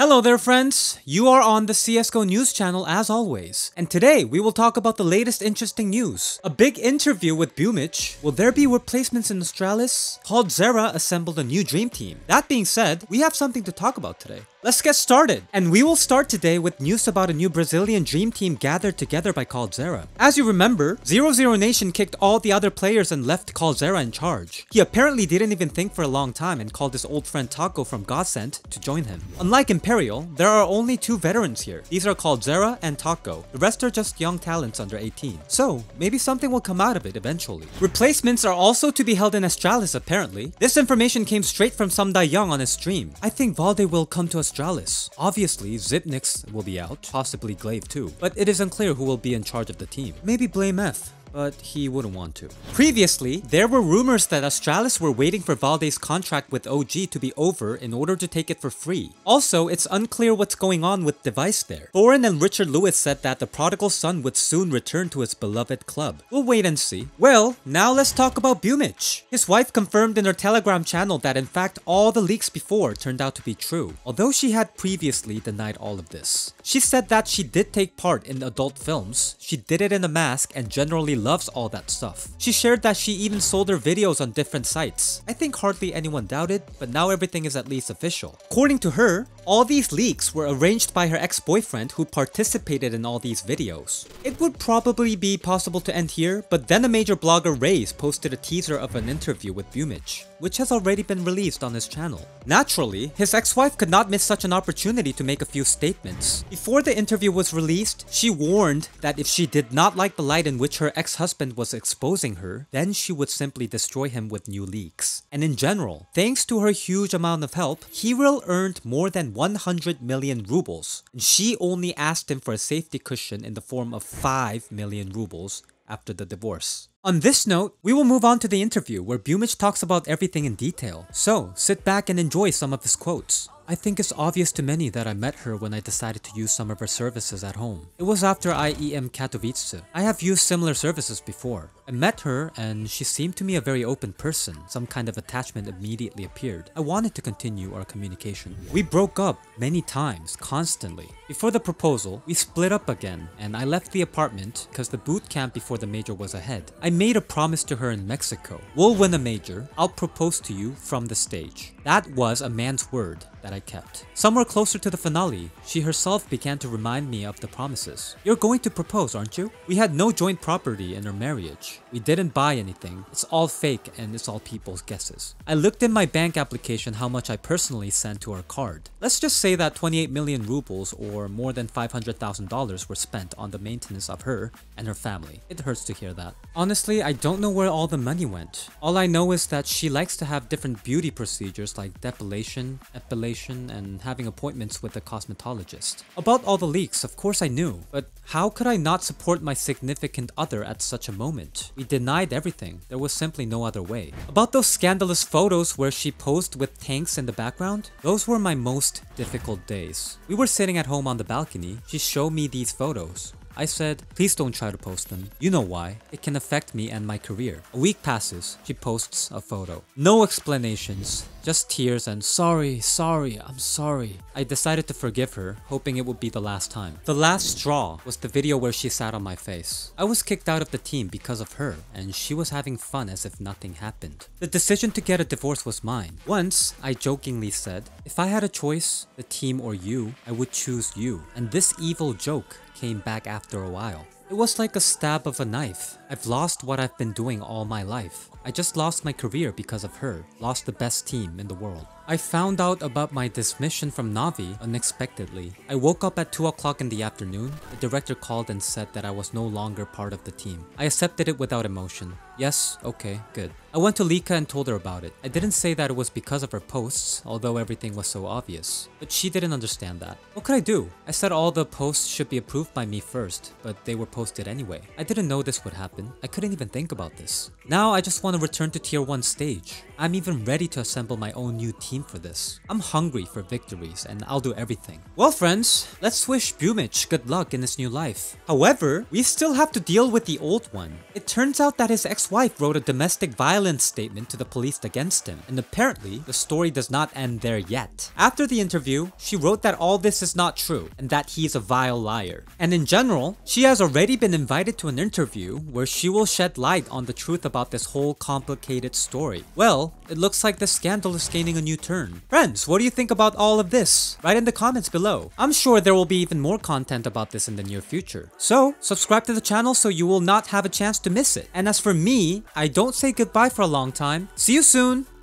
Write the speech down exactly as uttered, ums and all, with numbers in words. Hello there friends, you are on the C S G O news channel as always, and today we will talk about the latest interesting news. A big interview with Bumych, will there be replacements in Australis? Coldzera assembled a new dream team. That being said, we have something to talk about today. Let's get started! And we will start today with news about a new Brazilian dream team gathered together by Coldzera. As you remember, zero zero Nation kicked all the other players and left Coldzera in charge. He apparently didn't even think for a long time and called his old friend Taco from Godsent to join him. Unlike Imperial, there are only two veterans here. These are Coldzera and Taco. The rest are just young talents under eighteen. So, maybe something will come out of it eventually. Replacements are also to be held in Astralis apparently. This information came straight from Sumdai Young on his stream. I think Valde will come to a Australis. Obviously, Xyp nine x will be out, possibly Glaive too, but it is unclear who will be in charge of the team. Maybe Blame F, but he wouldn't want to. Previously, there were rumors that Australis were waiting for Valde's contract with O G to be over in order to take it for free. Also, it's unclear what's going on with Device there. Thorin and Richard Lewis said that the prodigal son would soon return to his beloved club. We'll wait and see. Well, now let's talk about Bumych. His wife confirmed in her Telegram channel that in fact all the leaks before turned out to be true, although she had previously denied all of this. She said that she did take part in adult films, she did it in a mask, and generally loves all that stuff. She shared that she even sold her videos on different sites. I think hardly anyone doubted, but now everything is at least official. According to her, all these leaks were arranged by her ex-boyfriend who participated in all these videos. It would probably be possible to end here, but then a major blogger Rays posted a teaser of an interview with Bumych, which has already been released on his channel. Naturally, his ex-wife could not miss such an opportunity to make a few statements. Before the interview was released, she warned that if she did not like the light in which her ex-husband was exposing her, then she would simply destroy him with new leaks. And in general, thanks to her huge amount of help, Hero earned more than one hundred million rubles, and she only asked him for a safety cushion in the form of five million rubles after the divorce. On this note, we will move on to the interview where Bumych talks about everything in detail. So, sit back and enjoy some of his quotes. I think it's obvious to many that I met her when I decided to use some of her services at home. It was after I E M Katowice. I have used similar services before. I met her and she seemed to me a very open person. Some kind of attachment immediately appeared. I wanted to continue our communication. We broke up many times, constantly. Before the proposal, we split up again and I left the apartment because the boot camp before the major was ahead. I made a promise to her in Mexico. We'll win a major. I'll propose to you from the stage. That was a man's word that I kept. Somewhere closer to the finale, she herself began to remind me of the promises. You're going to propose, aren't you? We had no joint property in our marriage. We didn't buy anything. It's all fake and it's all people's guesses. I looked in my bank application how much I personally sent to her card. Let's just say that twenty-eight million rubles or more than five hundred thousand dollars were spent on the maintenance of her and her family. It hurts to hear that. Honestly, I don't know where all the money went. All I know is that she likes to have different beauty procedures like depilation, epilation, and having appointments with a cosmetologist. About all the leaks, of course I knew, but how could I not support my significant other at such a moment? We denied everything. There was simply no other way. About those scandalous photos where she posed with tanks in the background, those were my most difficult days. We were sitting at home on the balcony. She showed me these photos. I said, please don't try to post them. You know why. It can affect me and my career. A week passes. She posts a photo. No explanations. Just tears and sorry, sorry, I'm sorry. I decided to forgive her, hoping it would be the last time. The last straw was the video where she sat on my face. I was kicked out of the team because of her, and she was having fun as if nothing happened. The decision to get a divorce was mine. Once, I jokingly said, if I had a choice, the team or you, I would choose you. And this evil joke came back after a while. It was like a stab of a knife. I've lost what I've been doing all my life. I just lost my career because of her, lost the best team in the world. I found out about my dismission from Navi unexpectedly. I woke up at two o'clock in the afternoon. The director called and said that I was no longer part of the team. I accepted it without emotion. Yes, okay, good. I went to Lika and told her about it. I didn't say that it was because of her posts, although everything was so obvious. But she didn't understand that. What could I do? I said all the posts should be approved by me first, but they were posted anyway. I didn't know this would happen. I couldn't even think about this. Now I just want to return to tier one stage. I'm even ready to assemble my own new team for this. I'm hungry for victories and I'll do everything. Well friends, let's wish Bumych good luck in his new life. However, we still have to deal with the old one. It turns out that his ex his wife wrote a domestic violence statement to the police against him, and apparently the story does not end there yet. After the interview, she wrote that all this is not true and that he's a vile liar. And in general, she has already been invited to an interview where she will shed light on the truth about this whole complicated story. Well, it looks like this scandal is gaining a new turn. Friends, what do you think about all of this? Write in the comments below. I'm sure there will be even more content about this in the near future. So, subscribe to the channel so you will not have a chance to miss it. And as for me, I don't say goodbye for a long time. See you soon!